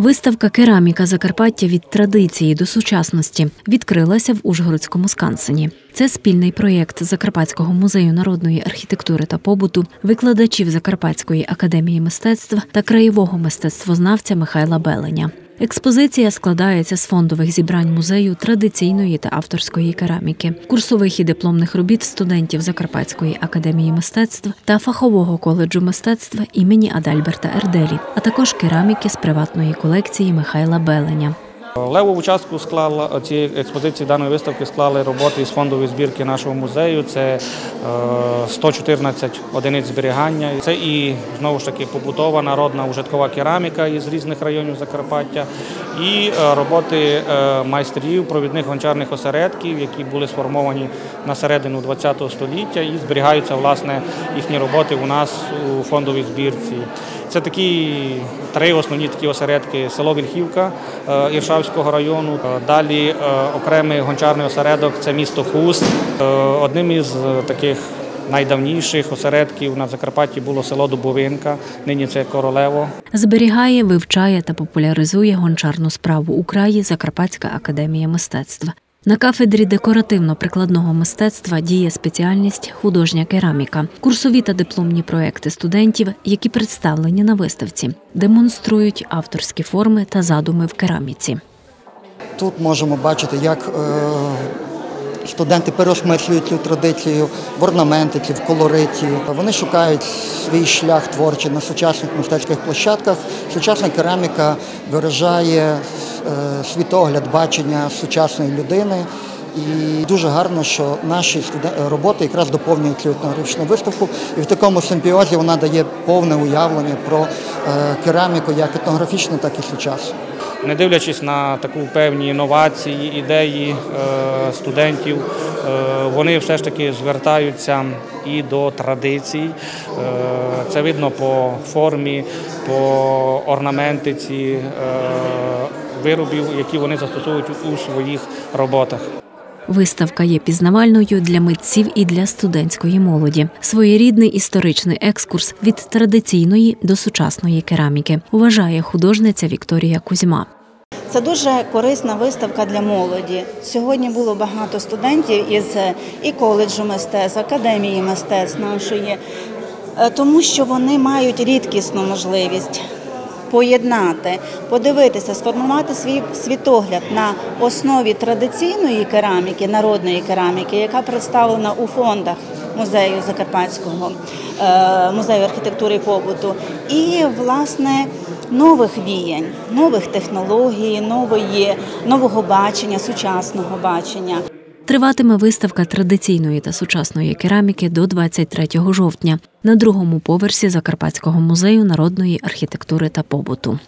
Виставка «Кераміка Закарпаття від традиції до сучасності» відкрилася в Ужгородському Скансені. Це спільний проєкт Закарпатського музею народної архітектури та побуту, викладачів Закарпатської академії мистецтв та краєвого мистецтвознавця Михайла Беленя. Експозиція складається з фондових зібрань музею традиційної та авторської кераміки, курсових і дипломних робіт студентів Закарпатської академії мистецтв та Фахового коледжу мистецтв імені Адальберта Ерделі, а також кераміки з приватної колекції Михайла Беленя. Левову частку цієї експозиції даної виставки склали роботи із фондової збірки нашого музею. Це 114 одиниць зберігання. Це і, знову ж таки, побутова народна ужиткова кераміка із різних районів Закарпаття і роботи майстрів провідних гончарних осередків, які були сформовані на середину ХХ століття і зберігаються, власне, їхні роботи у нас у фондовій збірці. Це такі три основні такі осередки – село Вільхівка Іршавського району, далі окремий гончарний осередок – це місто Хуст. Одним із таких найдавніших осередків на Закарпатті було село Дубовинка, нині це Королево. Зберігає, вивчає та популяризує гончарну справу у краї Закарпатська академія мистецтв. На кафедрі декоративно-прикладного мистецтва діє спеціальність «Художня кераміка». Курсові та дипломні проекти студентів, які представлені на виставці, демонструють авторські форми та задуми в кераміці. Тут можемо бачити, як студенти переосмислюють цю традицію в орнаменті, в колориті. Вони шукають свій шлях творчий на сучасних мистецьких площадках. Сучасна кераміка виражає світогляд, бачення сучасної людини. І дуже гарно, що наші роботи якраз доповнюють цю етнографічну виставку. І в такому симбіозі вона дає повне уявлення про кераміку як етнографічну, так і сучасну. Не дивлячись на таку певні новації, ідеї студентів, вони все ж таки звертаються і до традицій. Це видно по формі, по орнаментиці виробів, які вони застосовують у своїх роботах. Виставка є пізнавальною для митців і для студентської молоді. Своєрідний історичний екскурс від традиційної до сучасної кераміки, вважає художниця Вікторія Кузьма. Це дуже корисна виставка для молоді. Сьогодні було багато студентів із і коледжу мистецтв, академії мистецтв нашої, тому що вони мають рідкісну можливість поєднати, подивитися, сформувати свій світогляд на основі традиційної кераміки, народної кераміки, яка представлена у фондах музею Закарпатського, музею архітектури і побуту, і, власне, нових віянь, нових технологій, нового бачення, сучасного бачення. Триватиме виставка традиційної та сучасної кераміки до 23 жовтня на другому поверсі Закарпатського музею народної архітектури та побуту.